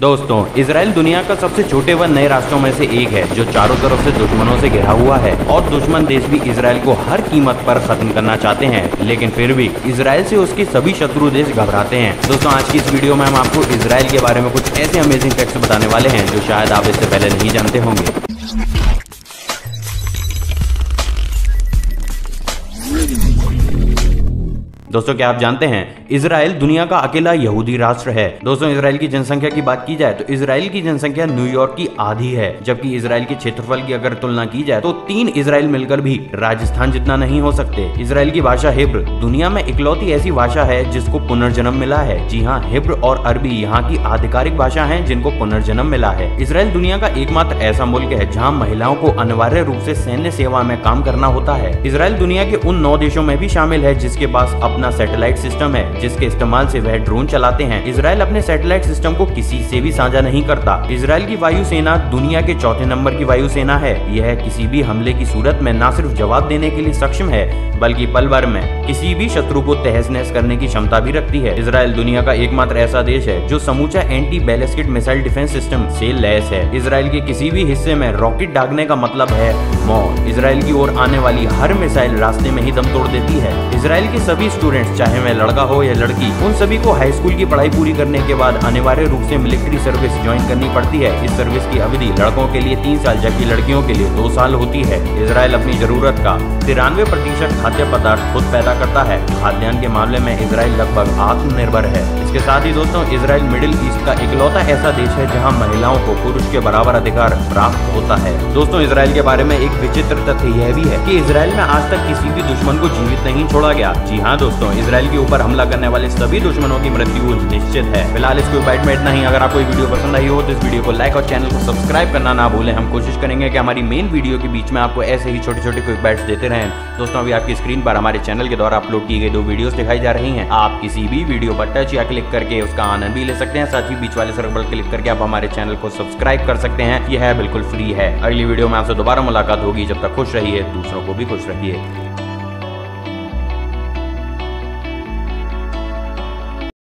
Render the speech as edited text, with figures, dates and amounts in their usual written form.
दोस्तों, इसराइल दुनिया का सबसे छोटे व नए राष्ट्रों में से एक है जो चारों तरफ से दुश्मनों से घिरा हुआ है और दुश्मन देश भी इसराइल को हर कीमत पर खत्म करना चाहते हैं, लेकिन फिर भी इसराइल से उसके सभी शत्रु देश घबराते हैं। दोस्तों, आज की इस वीडियो में हम आपको इसराइल के बारे में कुछ ऐसे अमेजिंग फैक्ट्स बताने वाले हैं जो शायद आप इससे पहले नहीं जानते होंगे। दोस्तों, क्या आप जानते हैं इसराइल दुनिया का अकेला यहूदी राष्ट्र है। दोस्तों, इसराइल की जनसंख्या की बात की जाए तो इसराइल की जनसंख्या न्यूयॉर्क की आधी है, जबकि इसराइल के क्षेत्रफल की अगर तुलना की जाए तो 3 इसराइल मिलकर भी राजस्थान जितना नहीं हो सकते। इसराइल की भाषा हिब्रू दुनिया में इकलौती ऐसी भाषा है जिसको पुनर्जन्म मिला है। जी हाँ, हिब्रू और अरबी यहाँ की आधिकारिक भाषा है जिनको पुनर्जन्म मिला है। इसराइल दुनिया का एकमात्र ऐसा मुल्क है जहाँ महिलाओं को अनिवार्य रूप से सैन्य सेवा में काम करना होता है। इसराइल दुनिया के उन 9 देशों में भी शामिल है जिसके पास अपना सैटेलाइट सिस्टम है जिसके इस्तेमाल से वह ड्रोन चलाते हैं। इसराइल अपने सैटेलाइट सिस्टम को किसी से भी साझा नहीं करता। इसराइल की वायु सेना दुनिया के 4थे नंबर की वायु सेना है। यह किसी भी हमले की सूरत में न सिर्फ जवाब देने के लिए सक्षम है बल्कि पल भर में किसी भी शत्रु को तहस नहस करने की क्षमता भी रखती है। इसराइल दुनिया का एकमात्र ऐसा देश है जो समूचा anti ballistic missile defence system से लैस है। इसराइल के किसी भी हिस्से में रॉकेट दागने का मतलब है मौत। इसराइल की ओर आने वाली हर मिसाइल रास्ते में ही दम तोड़ देती है। इसराइल के सभी स्टूडेंट्स, चाहे वह लड़का हो या लड़की, उन सभी को हाई स्कूल की पढ़ाई पूरी करने के बाद अनिवार्य रूप से मिलिट्री सर्विस ज्वाइन करनी पड़ती है। इस सर्विस की अवधि लड़कों के लिए 3 साल जबकि लड़कियों के लिए 2 साल होती है। इसराइल अपनी जरूरत का 93% खाद्य पदार्थ खुद पैदा करता है। खाद्यान्न के मामले में इसराइल लगभग आत्मनिर्भर है। इसके साथ ही दोस्तों, इसराइल मिडिल ईस्ट का इकलौता ऐसा देश है जहाँ महिलाओं को पुरुष के बराबर अधिकार प्राप्त होता है। दोस्तों, इसराइल के बारे में एक विचित्र तथ्य यह भी है कि इसराइल में आज तक किसी भी दुश्मन को जीवित नहीं छोड़ा गया। जी हाँ दोस्तों, इसराइल के ऊपर हमला करने वाले सभी दुश्मनों की मृत्यु निश्चित है। फिलहाल इसके बाइट में इतना ही। अगर आपको ये वीडियो पसंद आई हो तो इस वीडियो को लाइक और चैनल को सब्सक्राइब करना ना भूलें। हम कोशिश करेंगे कि हमारी मेन वीडियो के बीच में आपको ऐसे ही छोटे छोटे क्विक बाइट्स देते रहें। दोस्तों, अभी आपकी स्क्रीन पर हमारे चैनल के द्वारा अपलोड की गई 2 वीडियोस दिखाई जा रही है। आप किसी भी वीडियो पर टच या क्लिक करके उसका आनंद भी ले सकते हैं। साथ ही बीच वाले सर्कल पर क्लिक करके आप हमारे चैनल को सब्सक्राइब कर सकते हैं। यह बिल्कुल फ्री है। अगली वीडियो में आपसे दोबारा मुलाकात होगी। जब तक खुश रहिए, दूसरों को भी खुश रखिए।